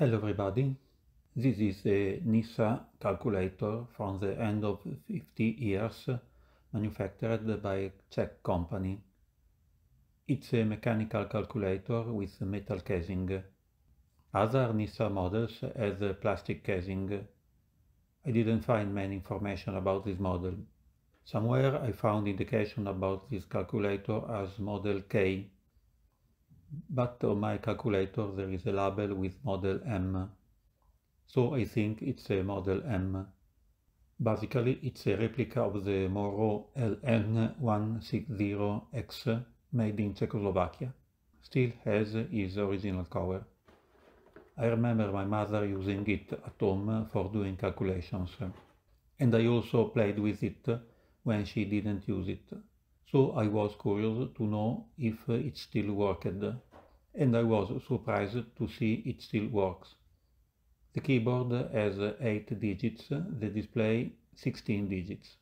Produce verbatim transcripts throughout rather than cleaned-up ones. Hello everybody, this is a NISA calculator from the end of fifty years, manufactured by a Czech company. It's a mechanical calculator with metal casing. Other NISA models have a plastic casing. I didn't find many information about this model. Somewhere I found indication about this calculator as Model K. But on my calculator there is a label with Model M, so I think it's a Model M. Basically it's a replica of the Monroe L N one sixty X made in Czechoslovakia. Still has its original cover. I remember my mother using it at home for doing calculations, and I also played with it when she didn't use it. So I was curious to know if it still worked, and I was surprised to see it still works. The keyboard has eight digits, the display sixteen digits.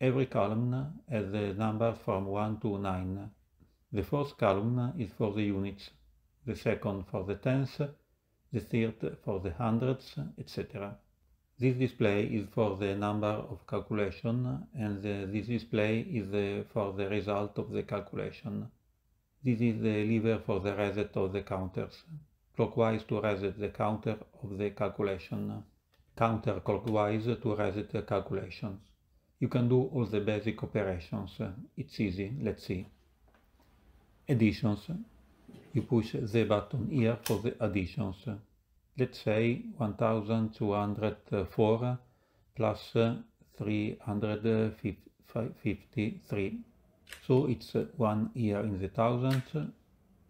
Every column has a number from one to nine. The first column is for the units, the second for the tens, the third for the hundreds, et cetera. This display is for the number of calculation, and the, this display is the, for the result of the calculation. This is the lever for the reset of the counters. Clockwise to reset the counter of the calculation. Counterclockwise to reset the calculations. You can do all the basic operations. It's easy, let's see. Additions. You push the button here for the additions. Let's say one thousand two hundred four plus three hundred fifty-three. So it's one here in the thousands,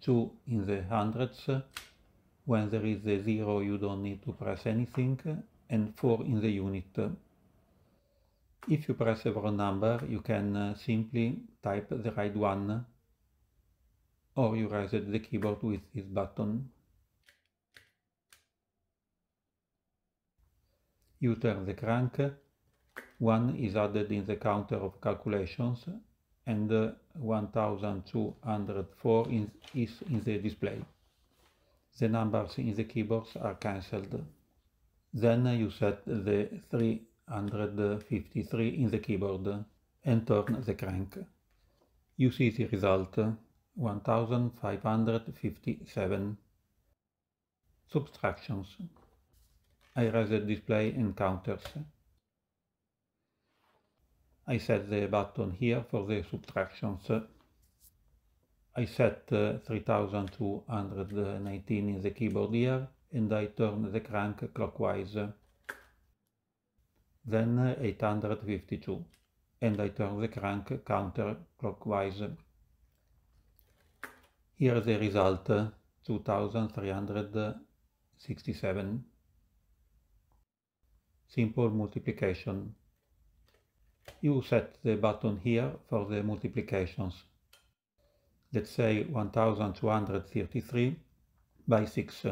two in the hundreds. When there is a zero you don't need to press anything, and four in the unit. If you press a wrong number you can simply type the right one, or you reset the keyboard with this button. You turn the crank, one is added in the counter of calculations, and one thousand two hundred four is in the display. The numbers in the keyboards are cancelled. Then you set the three hundred fifty-three in the keyboard and turn the crank. You see the result, one thousand five hundred fifty-seven. Subtractions. I reset display and counters. I set the button here for the subtractions. I set uh, three thousand two hundred nineteen in the keyboard here, and I turn the crank clockwise. Then eight hundred fifty-two, and I turn the crank counterclockwise. Here the result, two thousand three hundred sixty-seven. Simple multiplication. You set the button here for the multiplications. Let's say one thousand two hundred thirty-three by six.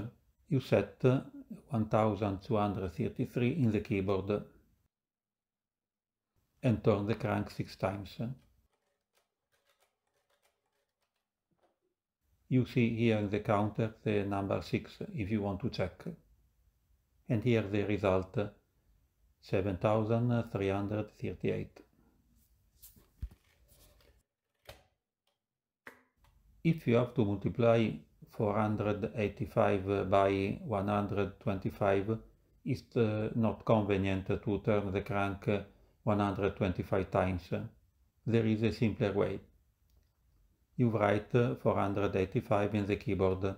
You set one thousand two hundred thirty-three in the keyboard and turn the crank six times. You see here in the counter the number six if you want to check. And here the result, seven thousand three hundred thirty-eight. If you have to multiply four hundred eighty-five by one hundred twenty-five, it's uh, not convenient to turn the crank one hundred twenty-five times. There is a simpler way. You write four hundred eighty-five in the keyboard.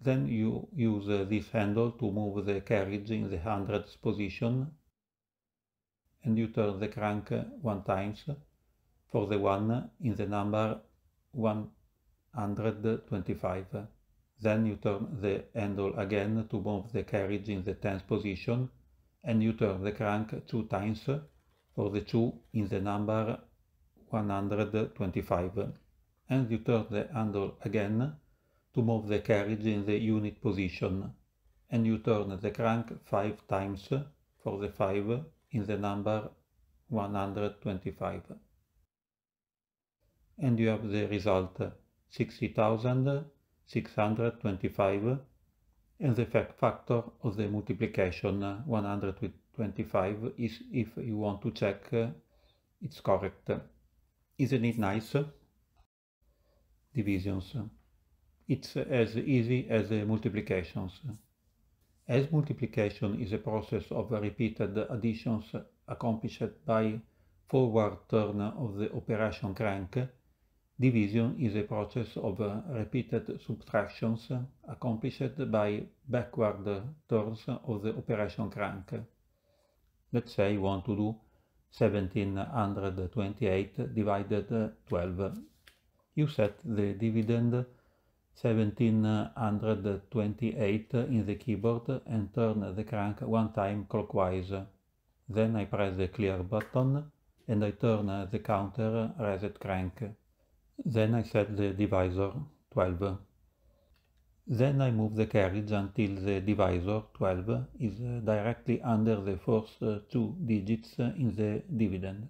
Then you use uh, this handle to move the carriage in the hundreds position, and you turn the crank one times for the one in the number one hundred twenty-five. Then you turn the handle again to move the carriage in the tens position, and you turn the crank two times for the two in the number one hundred twenty-five. And you turn the handle again to move the carriage in the unit position, and you turn the crank five times for the five in the number one hundred twenty-five. And you have the result, sixty thousand six hundred twenty-five, and the factor of the multiplication one hundred twenty-five is, if you want to check it's correct. Isn't it nice? Divisions. It's as easy as multiplications. As multiplication is a process of repeated additions accomplished by forward turn of the operation crank, division is a process of repeated subtractions accomplished by backward turns of the operation crank. Let's say you want to do seventeen hundred twenty-eight divided twelve. You set the dividend seventeen hundred twenty-eight in the keyboard and turn the crank one time clockwise. Then I press the clear button and I turn the counter reset crank. Then I set the divisor twelve. Then I move the carriage until the divisor twelve is directly under the first two digits in the dividend.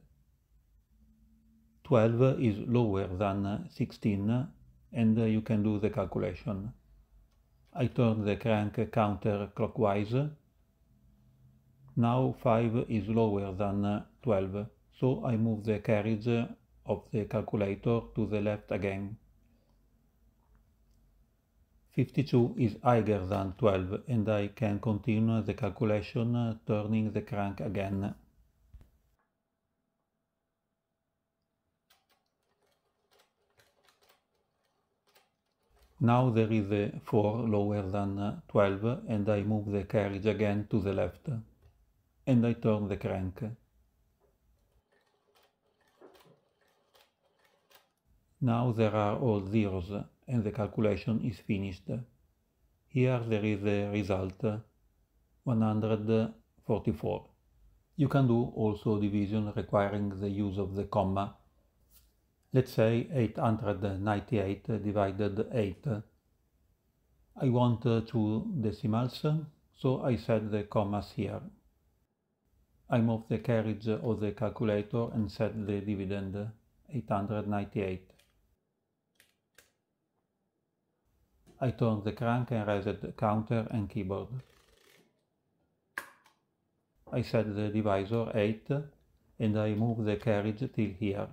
twelve is lower than sixteen, and you can do the calculation. I turn the crank counter clockwise. Now five is lower than twelve, so I move the carriage of the calculator to the left again. fifty-two is higher than twelve, and I can continue the calculation turning the crank again. Now there is a four lower than twelve, and I move the carriage again to the left, and I turn the crank. Now there are all zeros, and the calculation is finished. Here there is the result, one hundred forty-four. You can do also division requiring the use of the comma. Let's say eight hundred ninety-eight divided eight. I want two decimals, so I set the commas here. I move the carriage of the calculator and set the dividend, eight hundred ninety-eight. I turn the crank and reset the counter and keyboard. I set the divisor eight, and I move the carriage till here.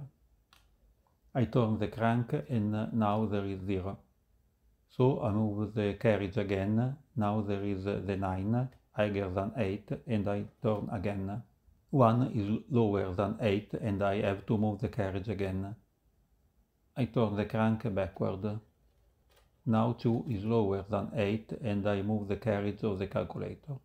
I turn the crank and now there is zero. So I move the carriage again, now there is the nine, higher than eight, and I turn again. one is lower than eight, and I have to move the carriage again. I turn the crank backward. Now two is lower than eight, and I move the carriage of the calculator.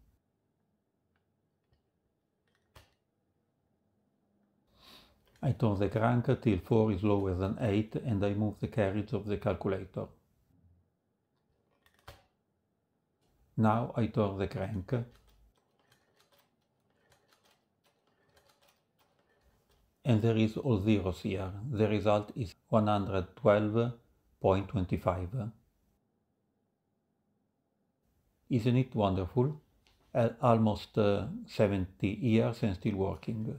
I turn the crank till four is lower than eight, and I move the carriage of the calculator. Now I turn the crank. And there is all zeros here. The result is one hundred twelve point two five. Isn't it wonderful? Almost uh, seventy years and still working.